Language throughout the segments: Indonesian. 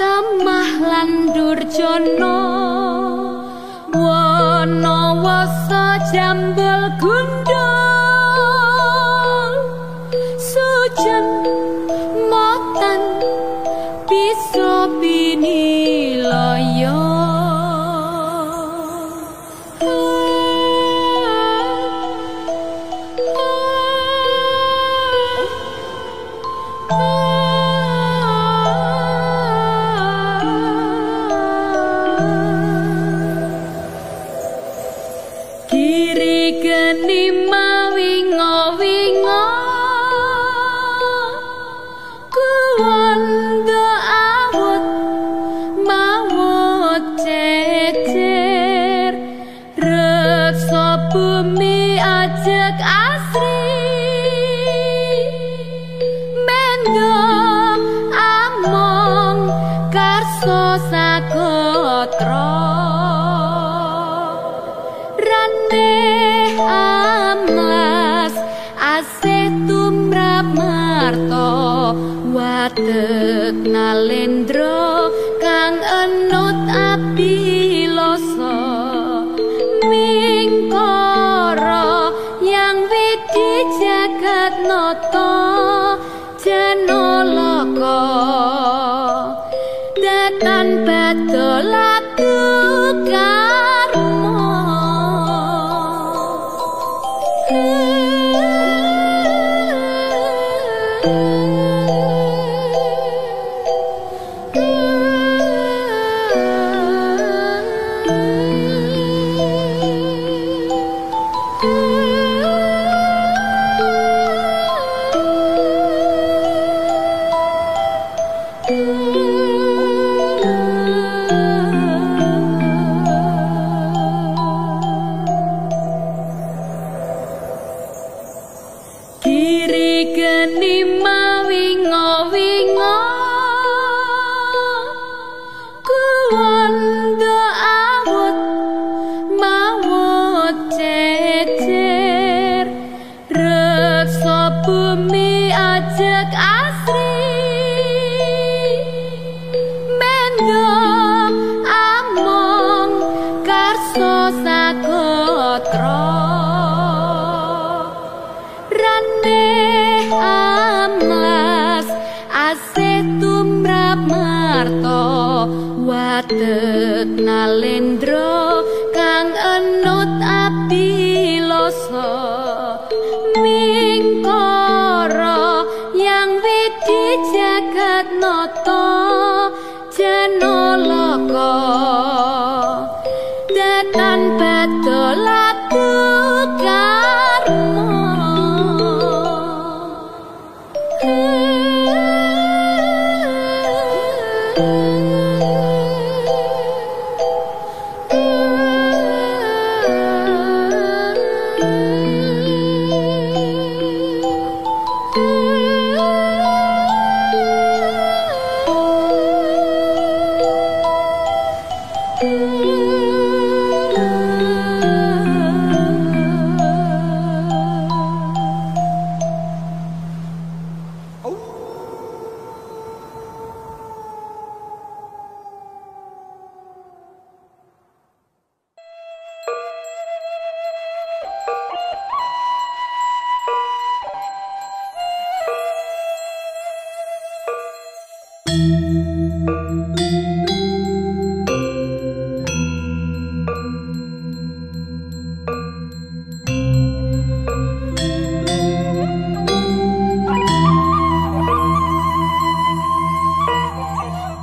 Temah lan durjana wana wasa jambul gundul sujan matan bisa pinilaya slendro kang enut abdi loso mingkara yang widi jagat nata janalaka datan badolatu karma Watek nalendro kang enut abdi loso mingkara yang widi jagat nata janalaka datan badolatu karma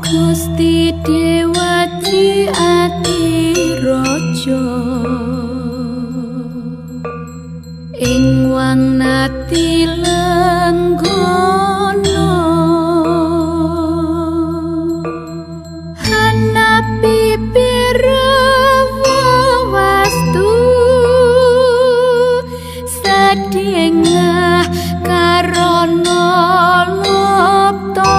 Gusti Dewa Ciati Rojo ing wanati lenggono hanapi pirawa wastu sadengah karana lopta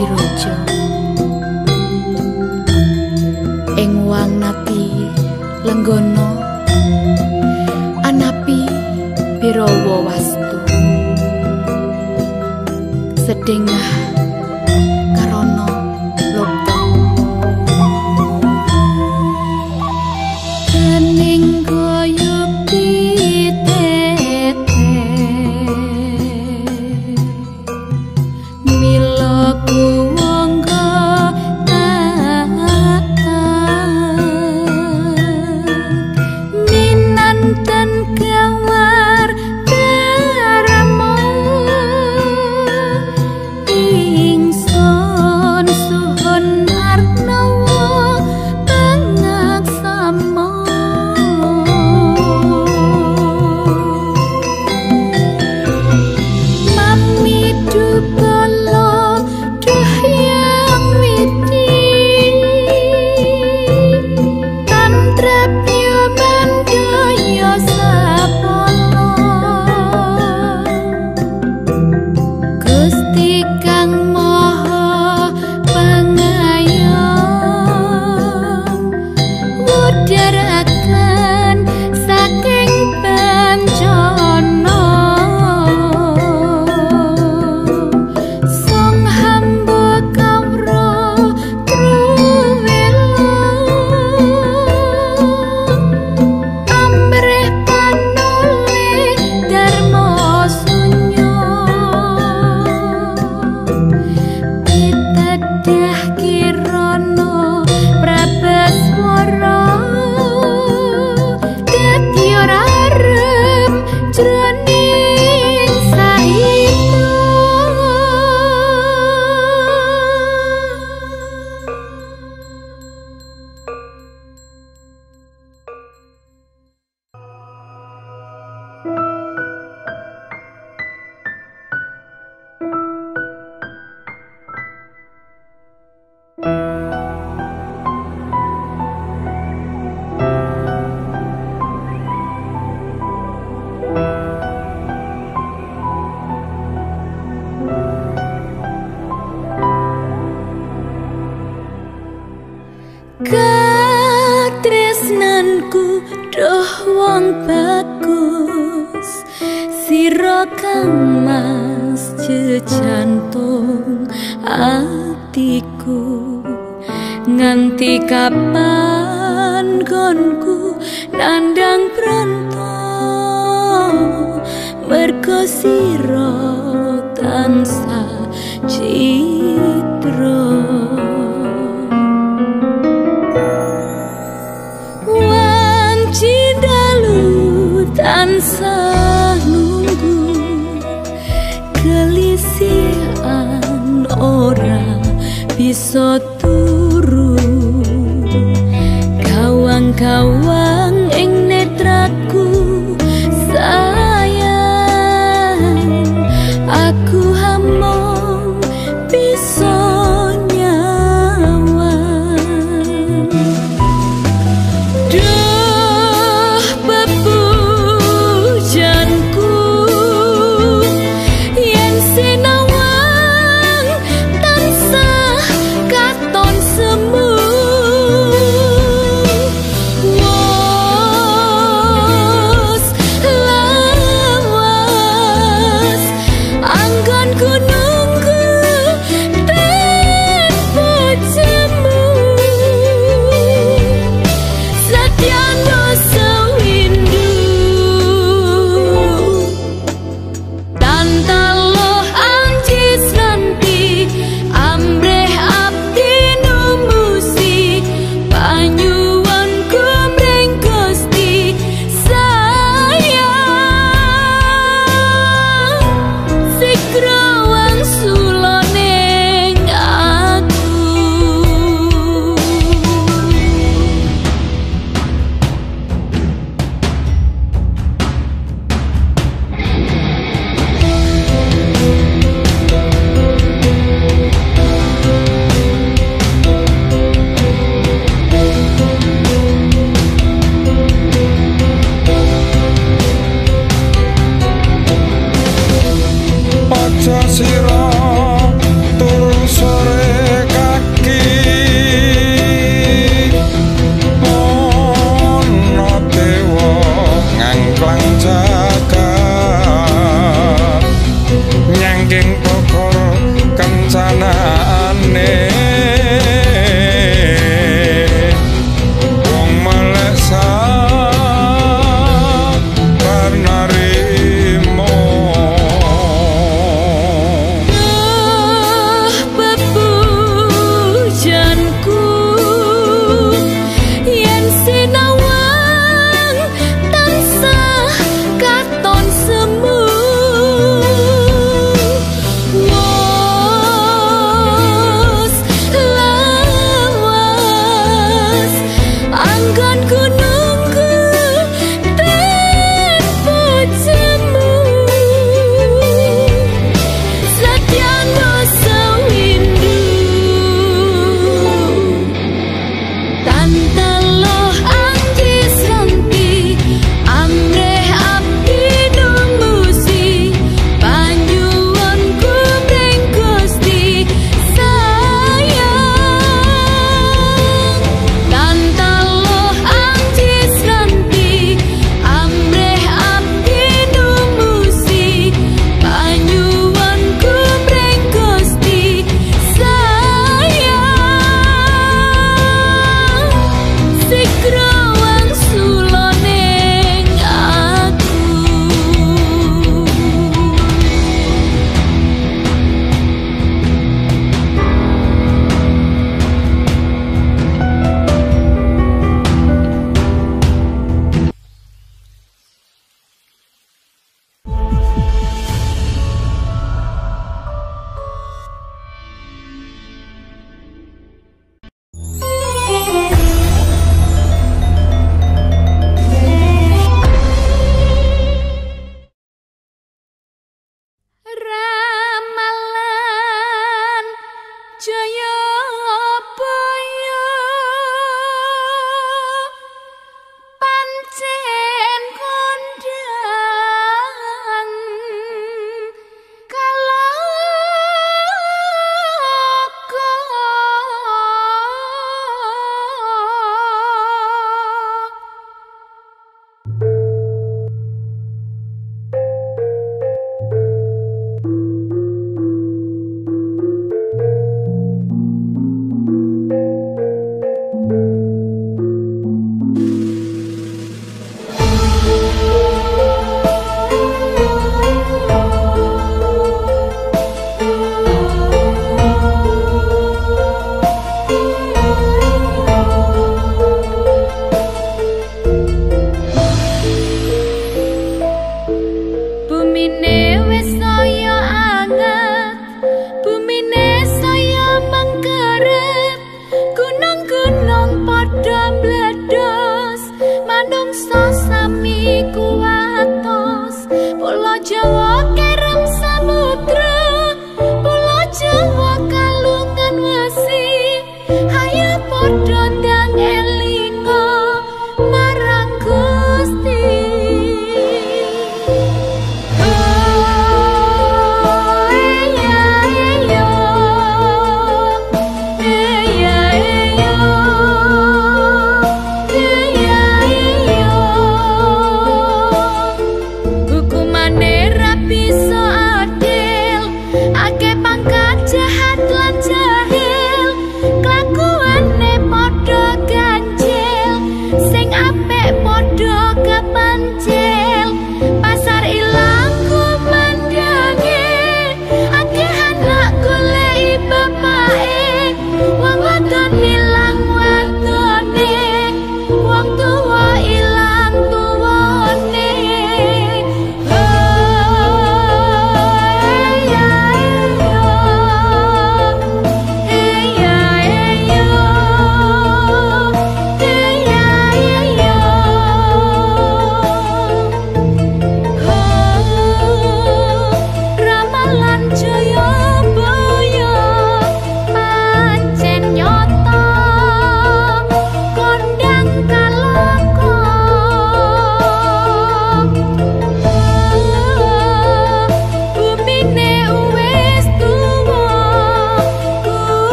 Dirojo ing wang napi lenggono anapi Birawa Wastu sedengah karana lopto kening koyo pitete mila kuwangga tata minanten kawar darmo ingsun suhun arnawa pangaksama mami dukala dohyang witi tantrapya mandaya sapala Gusti Kang Maha Pangayom mudharaken saking bencana Sang hamba kawruh truwelo amrih panulih dharma sunya pitedah kirana prabaswara dadi ora arem jroning saita. Katresnanku doh wong bagus sira Kang Mas jejantung atiku nganti kapan gonku nandang pranto mergo sira tansah citra tansah nunggu kelisian ora bisa turu gawang-gawang ing netraku sayang aku hamong bisa nyawang Semua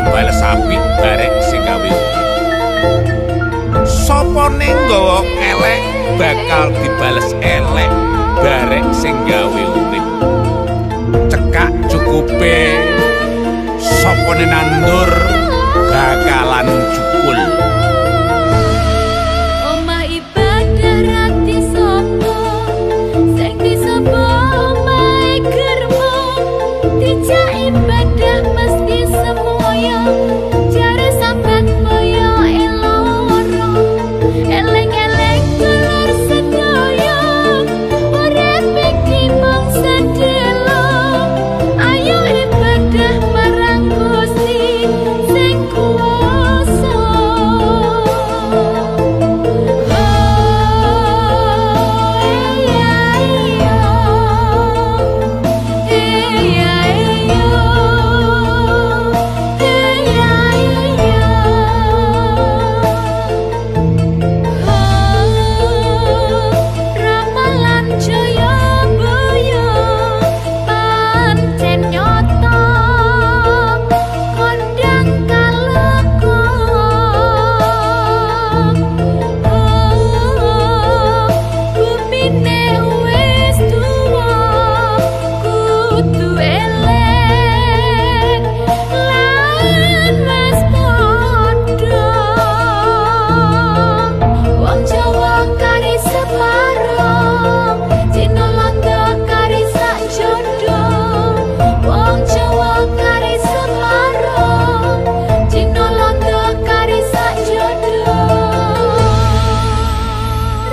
dibales sapi bareng sing gawe ugi. Sapa ning nggawa elek bakal dibales elek bareng sing gawe urip. Cekak cukupe sapa ning nandur bakalan cukul.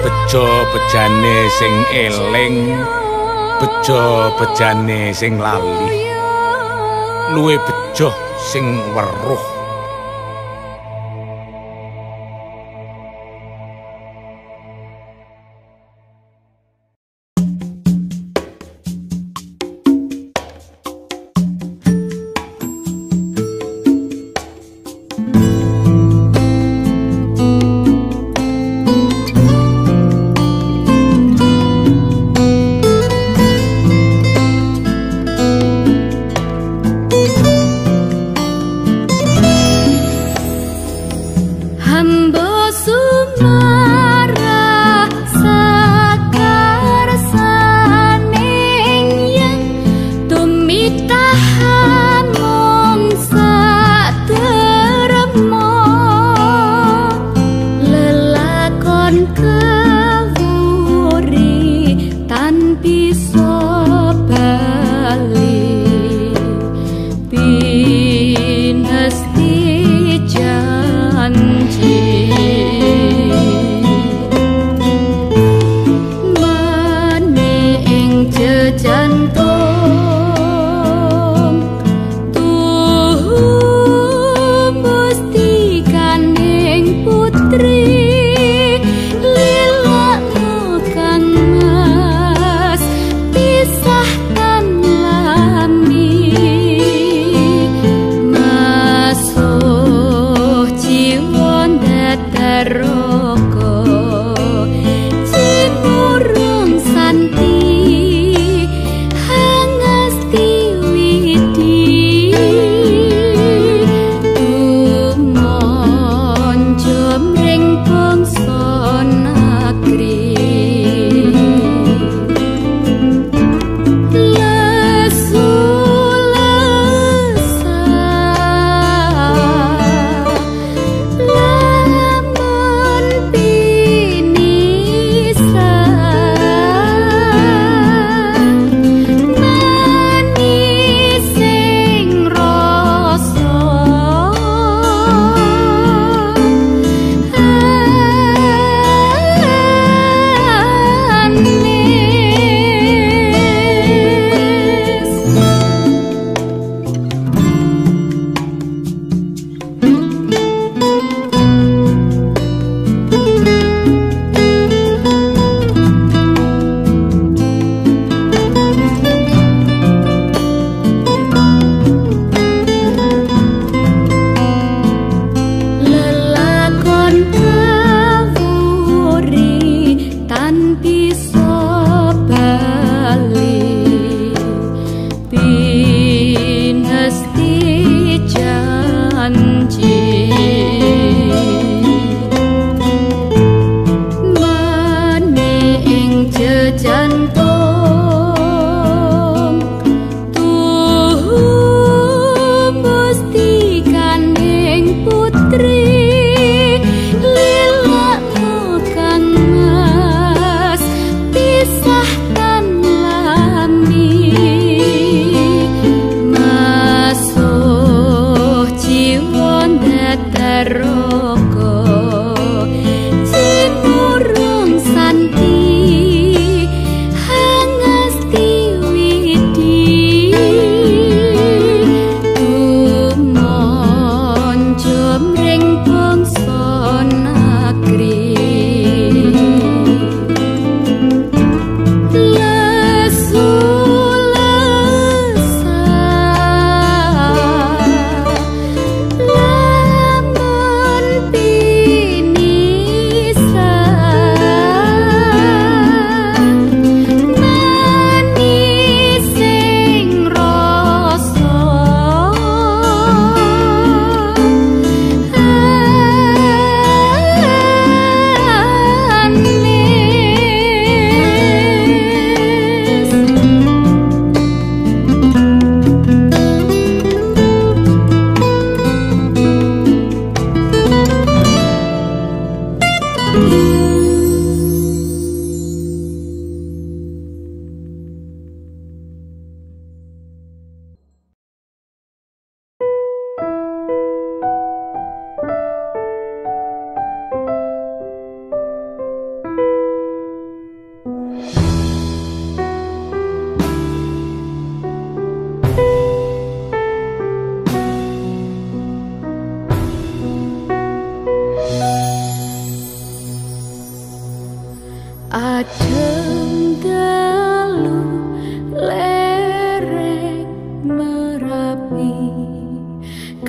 Bejo bejane sing eling, bejo bejane sing lali, luwe bejo sing weruh.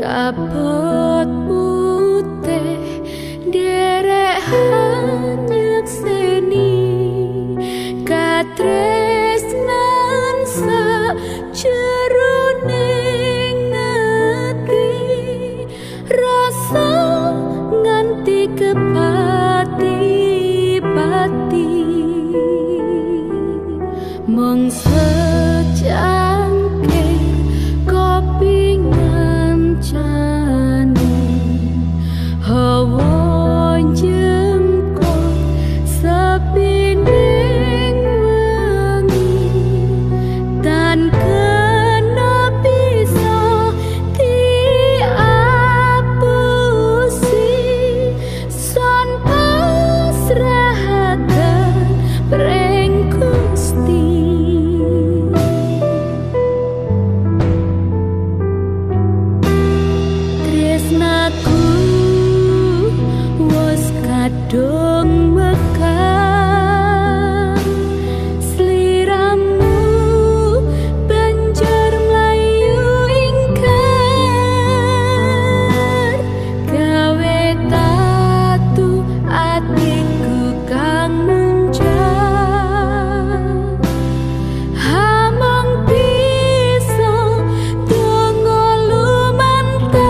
Rapot putih derek hanyut seni katresnan sajeroning ati rasa nganti kepati-pati mung secangkir kopi dong mekar sliramu banjur mlayu ingkar gawe tatu atiku kang munjang hamong bisa donga lumantar.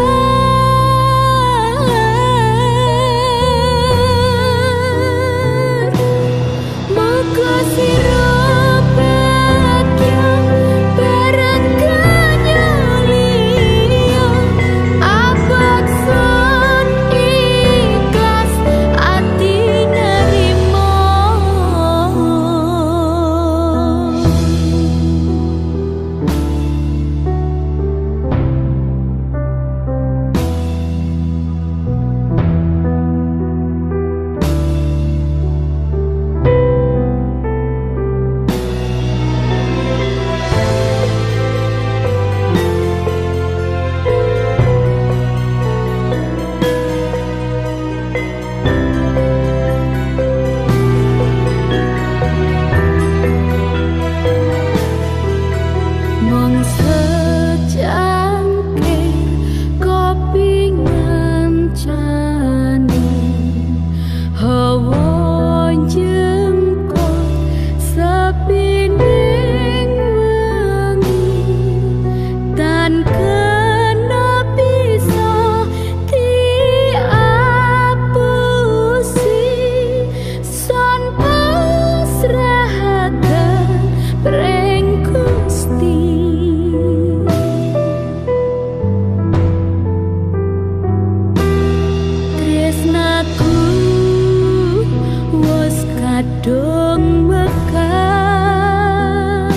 Dong mekar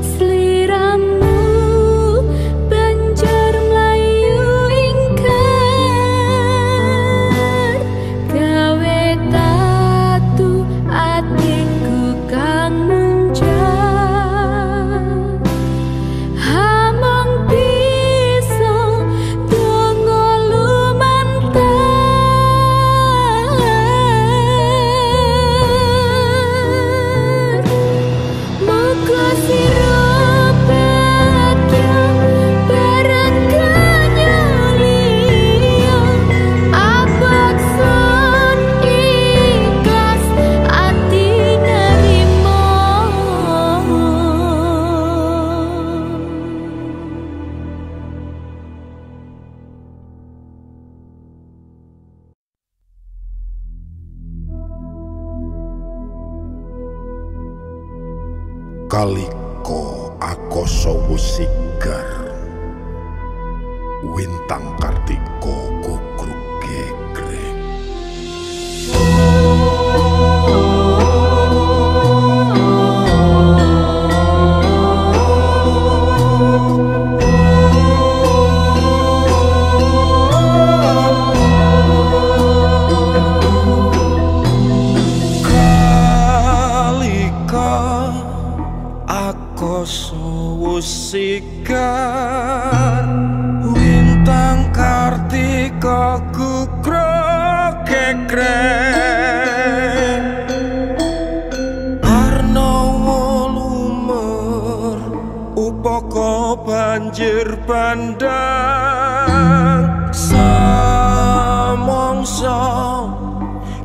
sliramu banjur mlayu ingkar gawe tatu atiku kang munjang hamong bisa donga lumantar. Kaliko akosowo sigar Wintang Kartiko kukruk gegrek akosowo sigar Wintang Kartiko kukruk gegrek Arnowo lumer upoko banjir bandang samongso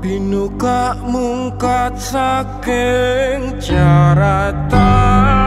pinuka mungkat saking jaratan.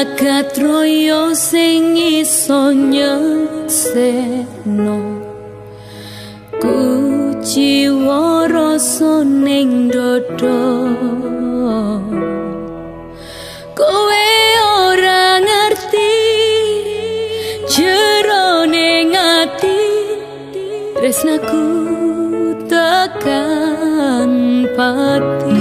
Bakat royo sing iso nyesekno kuciwa rasa ning dodo. Kowe ora ngerti jerone ati tresnaku tekan pati.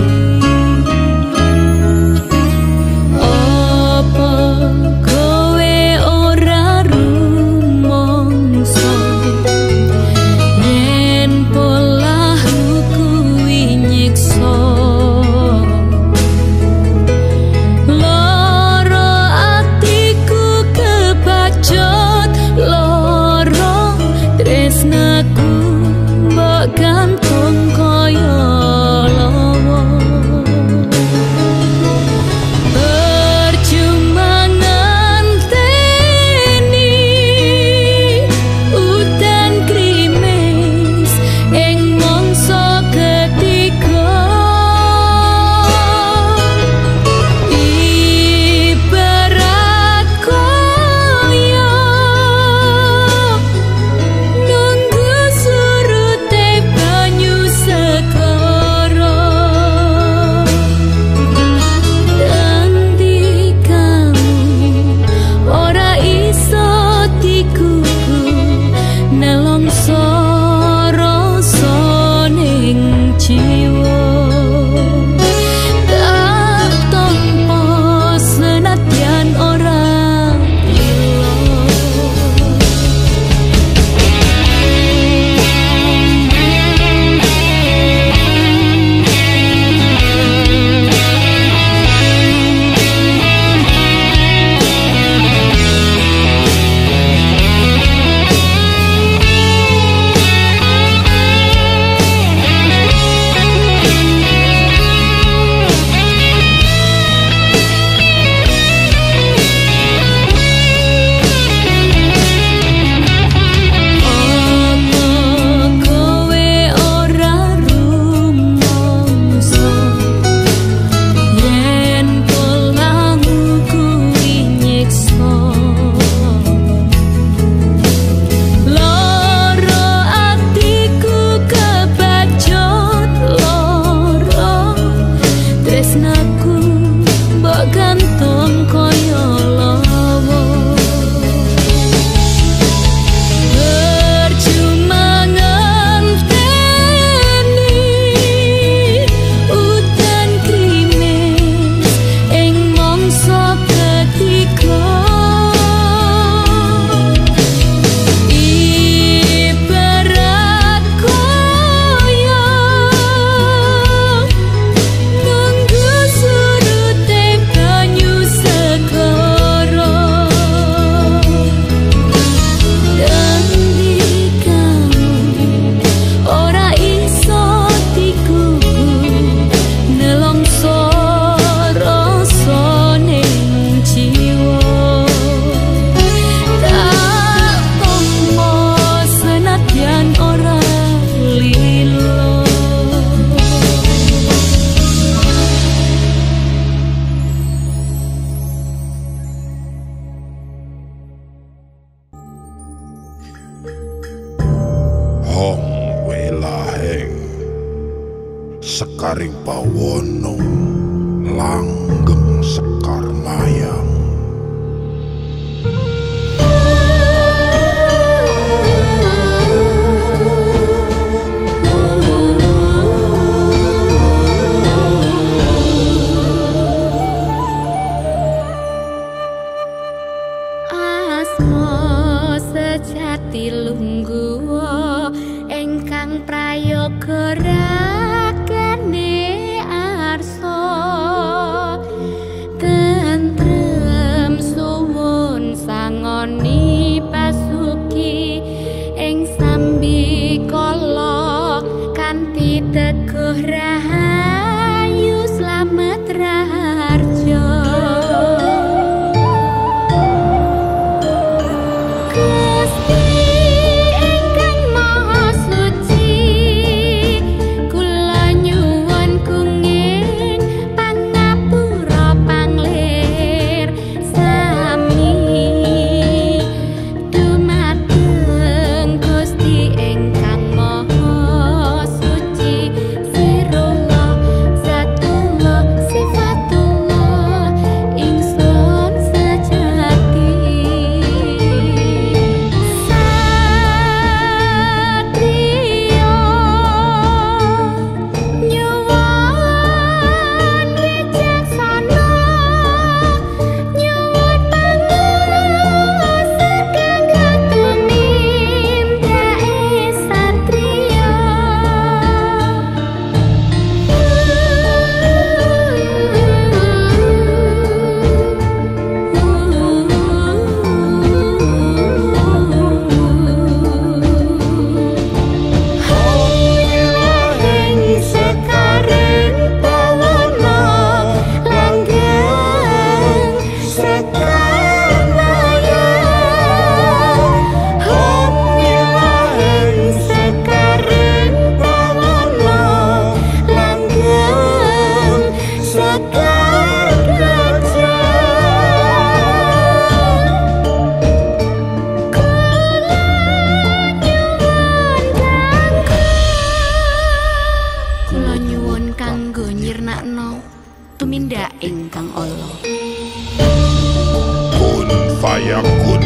Jayakun,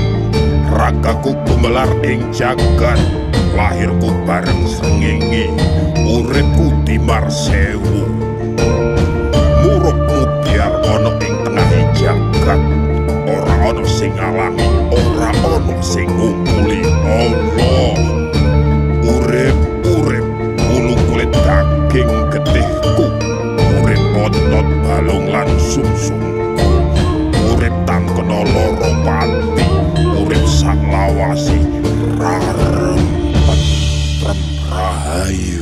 ragaku kumbelar ing jagat, lahirku bareng Srengenge, uripku di Marsewu. Murupmu biar ono ing tengah jagat, ora ono sing ngalangi, ora ono sing ngumpuli Allah. Urip bulu kulit daging getihku, urip otot balung lan sumsum. Urip tangkena loro pati, urip sak lawasi rarempet rahayu.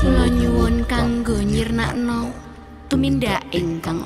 Kula nyuwun kanggo nyirnakno tumindak ingkang